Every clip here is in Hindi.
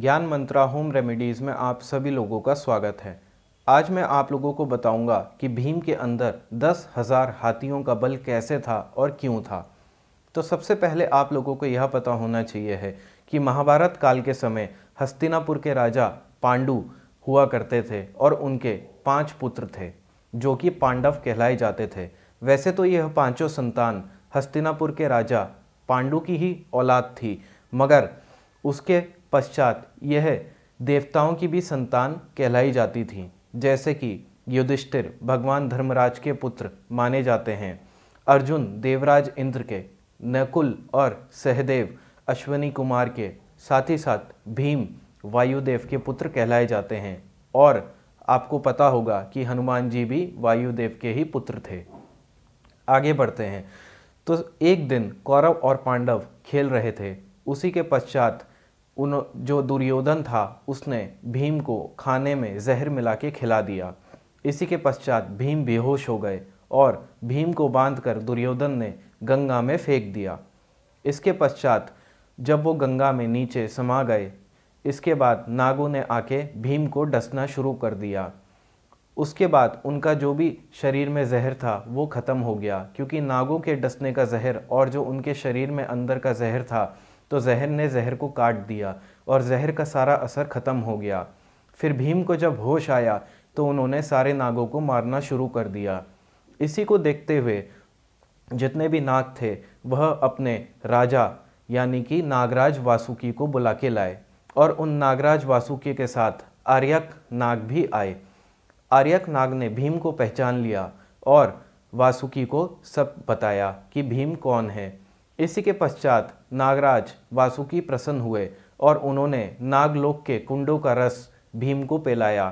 ज्ञान मंत्रा होम रेमेडीज में आप सभी लोगों का स्वागत है। आज मैं आप लोगों को बताऊंगा कि भीम के अंदर 10,000 हाथियों का बल कैसे था और क्यों था। तो सबसे पहले आप लोगों को यह पता होना चाहिए है कि महाभारत काल के समय हस्तिनापुर के राजा पांडू हुआ करते थे और उनके 5 पुत्र थे जो कि पांडव कहलाए जाते थे। वैसे तो यह पांचों संतान हस्तिनापुर के राजा पांडु की ही औलाद थी, मगर उसके पश्चात यह देवताओं की भी संतान कहलाई जाती थी, जैसे कि युधिष्ठिर भगवान धर्मराज के पुत्र माने जाते हैं, अर्जुन देवराज इंद्र के, नकुल और सहदेव अश्वनी कुमार के, साथ ही साथ भीम वायुदेव के पुत्र कहलाए जाते हैं। और आपको पता होगा कि हनुमान जी भी वायुदेव के ही पुत्र थे। आगे बढ़ते हैं। तो एक दिन कौरव और पांडव खेल रहे थे, उसी के पश्चात जो दुर्योधन था उसने भीम को खाने में जहर मिला के खिला दिया। इसी के पश्चात भीम बेहोश हो गए और भीम को बांधकर दुर्योधन ने गंगा में फेंक दिया। इसके पश्चात जब वो गंगा में नीचे समा गए, इसके बाद नागों ने आके भीम को डसना शुरू कर दिया। उसके बाद उनका जो भी शरीर में जहर था वो ख़त्म हो गया, क्योंकि नागों के डसने का जहर और जो उनके शरीर में अंदर का जहर था, तो जहर ने जहर को काट दिया और जहर का सारा असर ख़त्म हो गया। फिर भीम को जब होश आया तो उन्होंने सारे नागों को मारना शुरू कर दिया। इसी को देखते हुए जितने भी नाग थे वह अपने राजा यानी कि नागराज वासुकी को बुला के लाए और उन नागराज वासुकी के साथ आर्यक नाग भी आए। आर्यक नाग ने भीम को पहचान लिया और वासुकी को सब बताया कि भीम कौन है। इसी के पश्चात नागराज वासुकी प्रसन्न हुए और उन्होंने नागलोक के कुंडों का रस भीम को पिलाया,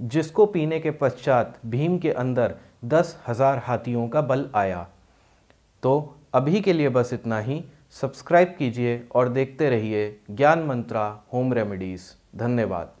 जिसको पीने के पश्चात भीम के अंदर 10,000 हाथियों का बल आया। तो अभी के लिए बस इतना ही। सब्सक्राइब कीजिए और देखते रहिए ज्ञान मंत्रा होम रेमेडीज़। धन्यवाद।